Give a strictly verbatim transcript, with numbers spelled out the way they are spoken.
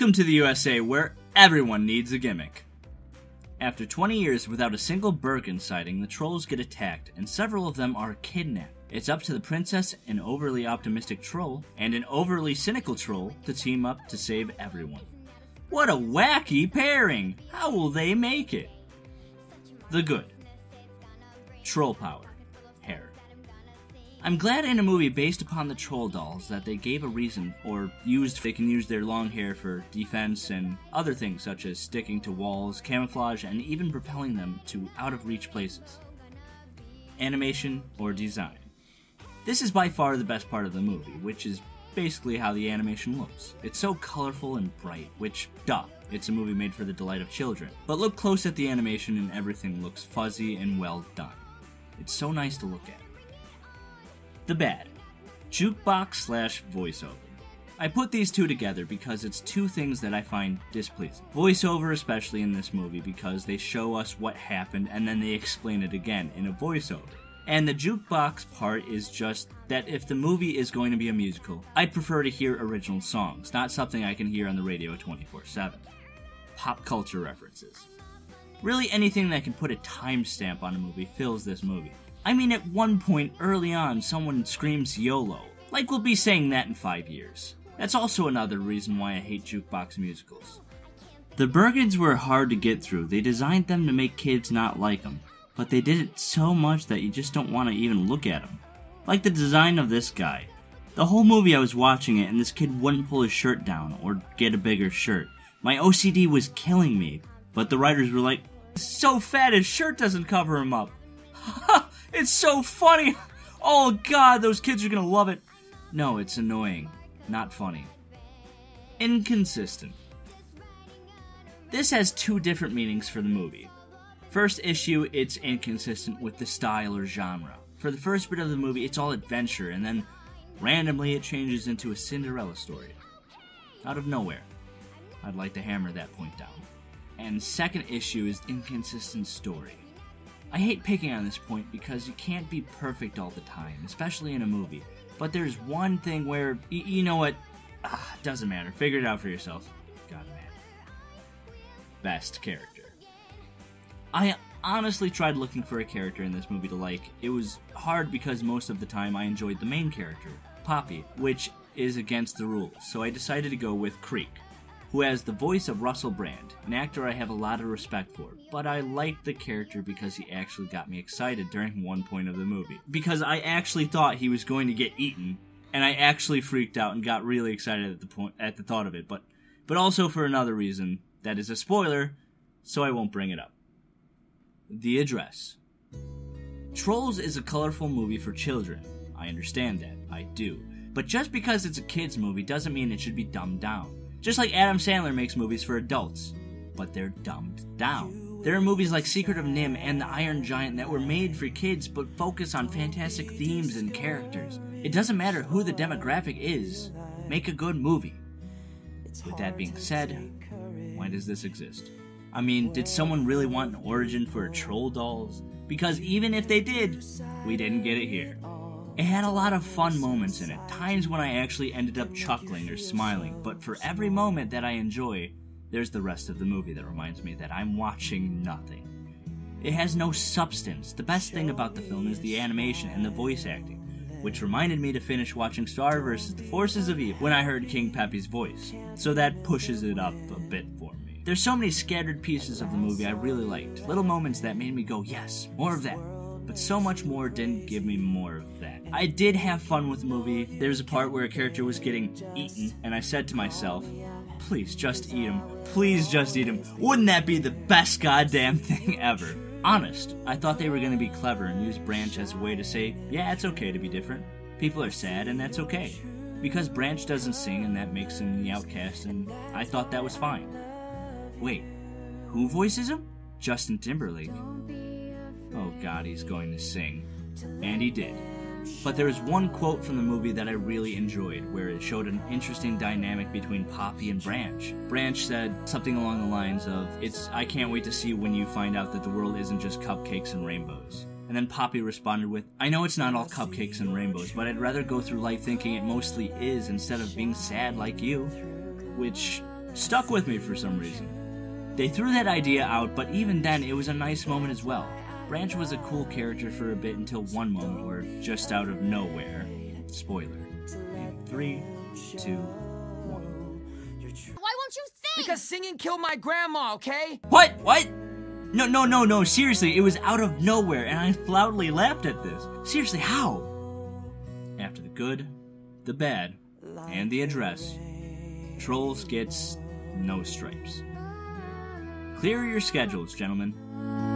Welcome to the U S A, where everyone needs a gimmick. After twenty years without a single Bergen sighting, the Trolls get attacked, and several of them are kidnapped. It's up to the princess, an overly optimistic troll, and an overly cynical troll to team up to save everyone. What a wacky pairing! How will they make it? The good. Troll power. Hair. I'm glad in a movie based upon the troll dolls that they gave a reason, or used they can use their long hair for defense and other things such as sticking to walls, camouflage, and even propelling them to out-of-reach places. Animation or design. This is by far the best part of the movie, which is basically how the animation looks. It's so colorful and bright, which, duh, it's a movie made for the delight of children. But look close at the animation and everything looks fuzzy and well done. It's so nice to look at. The bad. Jukebox slash voiceover. I put these two together because it's two things that I find displeasing. Voiceover, especially in this movie, because they show us what happened and then they explain it again in a voiceover. And the jukebox part is just that if the movie is going to be a musical, I'd prefer to hear original songs, not something I can hear on the radio twenty-four seven. Pop culture references. Really anything that can put a timestamp on a movie fills this movie. I mean, at one point early on, someone screams YOLO, like we'll be saying that in five years. That's also another reason why I hate jukebox musicals. The Bergens were hard to get through. They designed them to make kids not like them, but they did it so much that you just don't want to even look at him. Like the design of this guy. The whole movie I was watching it and this kid wouldn't pull his shirt down or get a bigger shirt. My O C D was killing me, but the writers were like, "It's so fat his shirt doesn't cover him up. Ha! It's so funny! Oh god, those kids are gonna love it!" No, it's annoying. Not funny. Inconsistent. This has two different meanings for the movie. First issue, it's inconsistent with the style or genre. For the first bit of the movie, it's all adventure, and then randomly it changes into a Cinderella story. Out of nowhere. I'd like to hammer that point down. And second issue is inconsistent story. I hate picking on this point because you can't be perfect all the time, especially in a movie. But there's one thing where, y- you know what, ah, doesn't matter. Figure it out for yourself. God, man. Best character. I honestly tried looking for a character in this movie to like. It was hard because most of the time I enjoyed the main character, Poppy, which is against the rules, so I decided to go with Creek, who has the voice of Russell Brand, an actor I have a lot of respect for, but I liked the character because he actually got me excited during one point of the movie, because I actually thought he was going to get eaten, and I actually freaked out and got really excited at the point at the thought of it, but, but also for another reason that is a spoiler, so I won't bring it up. The address. Trolls is a colorful movie for children. I understand that. I do. But just because it's a kids movie doesn't mean it should be dumbed down. Just like Adam Sandler makes movies for adults, but they're dumbed down. There are movies like Secret of N I M H and The Iron Giant that were made for kids but focus on fantastic themes and characters. It doesn't matter who the demographic is, make a good movie. With that being said, when does this exist? I mean, did someone really want an origin for troll dolls? Because even if they did, we didn't get it here. It had a lot of fun moments in it, times when I actually ended up chuckling or smiling, but for every moment that I enjoy, there's the rest of the movie that reminds me that I'm watching nothing. It has no substance. The best thing about the film is the animation and the voice acting, which reminded me to finish watching Star versus the Forces of Evil when I heard King Peppy's voice, so that pushes it up a bit for me. There's so many scattered pieces of the movie I really liked, little moments that made me go, yes, more of that, but so much more didn't give me more of that. I did have fun with the movie. There was a part where a character was getting eaten, and I said to myself, please just eat him, please just eat him, wouldn't that be the best goddamn thing ever? Honest, I thought they were going to be clever and use Branch as a way to say, yeah, it's okay to be different, people are sad and that's okay, because Branch doesn't sing and that makes him the outcast, and I thought that was fine. Wait, who voices him? Justin Timberlake. Oh god, he's going to sing. And he did. But there was one quote from the movie that I really enjoyed, where it showed an interesting dynamic between Poppy and Branch. Branch said something along the lines of, "It's I can't wait to see when you find out that the world isn't just cupcakes and rainbows." And then Poppy responded with, "I know it's not all cupcakes and rainbows, but I'd rather go through life thinking it mostly is instead of being sad like you." Which stuck with me for some reason. They threw that idea out, but even then, it was a nice moment as well. Branch was a cool character for a bit until one moment where, just out of nowhere, spoiler, in three, two, one. Why won't you sing? Because singing killed my grandma, okay? What? What? No, no, no, no, seriously, it was out of nowhere, and I loudly laughed at this. Seriously, how? After the good, the bad, and the address, Trolls gets no stripes. Clear your schedules, gentlemen.